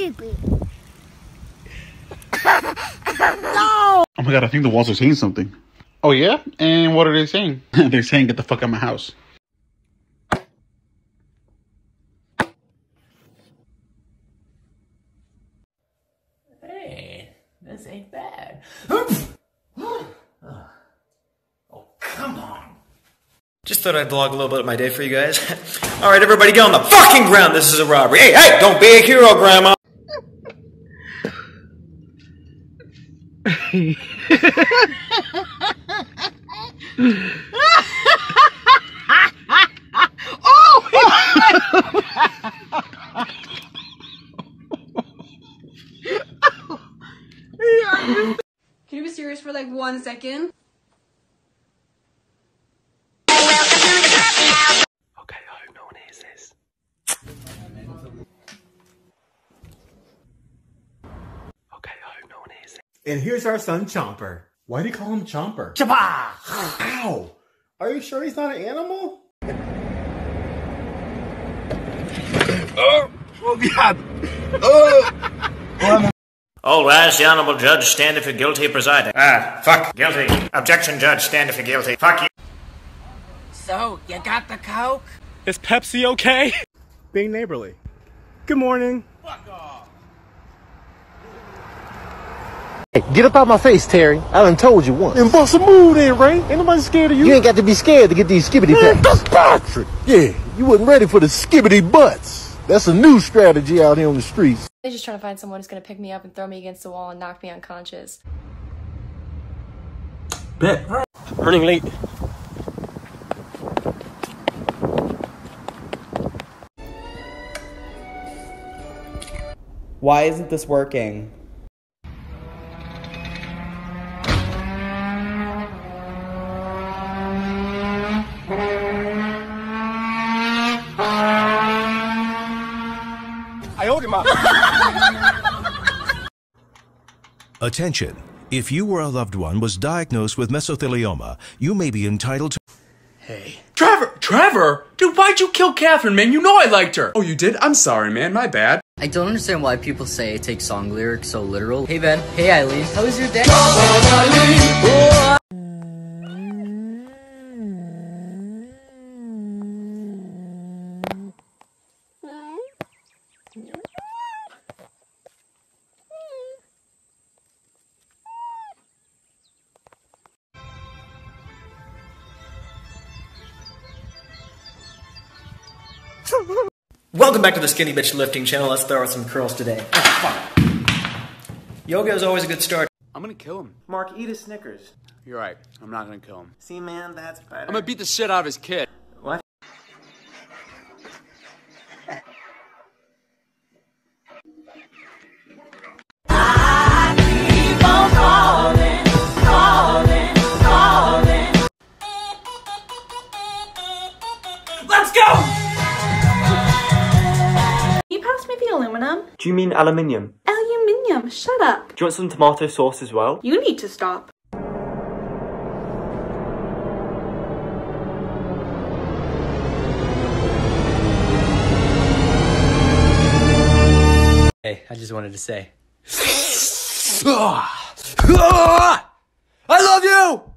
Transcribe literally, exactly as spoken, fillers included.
stupid. No! Oh my god, I think the walls are saying something. Oh yeah? And what are they saying? They're saying, get the fuck out of my house. Hey, this ain't bad. Just thought I'd vlog a little bit of my day for you guys. All right, everybody, get on the fucking ground. This is a robbery. Hey, hey, don't be a hero, Grandma. Can you be serious for like one second? And here's our son, Chomper. Why do you call him Chomper? Choppa! Ow! Are you sure he's not an animal? Oh! Oh, God! Oh! All rise, the Honorable Judge, stand if you're guilty, presiding. Ah, fuck. Guilty. Objection, Judge, stand if you're guilty. Fuck you. So, you got the Coke? Is Pepsi okay? Being neighborly. Good morning. Fuck off. Hey, get up out my face, Terry. I done told you once. And bust a move then, Ray. Ain't nobody scared of you. You ain't got to be scared to get these skibbity pants. That's Patrick. Yeah, you wasn't ready for the skibbity butts. That's a new strategy out here on the streets. They're just trying to find someone who's going to pick me up and throw me against the wall and knock me unconscious. Bet. Running late. Why isn't this working? Attention, if you or a loved one was diagnosed with mesothelioma, you may be entitled to... Hey. Trevor! Trevor! Dude, why'd you kill Catherine, man? You know I liked her! Oh, you did? I'm sorry, man. My bad. I don't understand why people say I take song lyrics so literal. Hey, Ben. Hey, Eileen. How was your day? Oh, welcome back to the Skinny Bitch Lifting Channel. Let's throw out some curls today. Oh, fuck. Yoga is always a good start. I'm gonna kill him. Mark, eat his Snickers. You're right. I'm not gonna kill him. See, man, that's better. I'm gonna beat the shit out of his kid. What? I keep on calling, calling, calling. Let's go! Maybe aluminum. Do you mean aluminium? Aluminium, shut up. Do you want some tomato sauce as well? You need to stop. Hey, I just wanted to say I love you!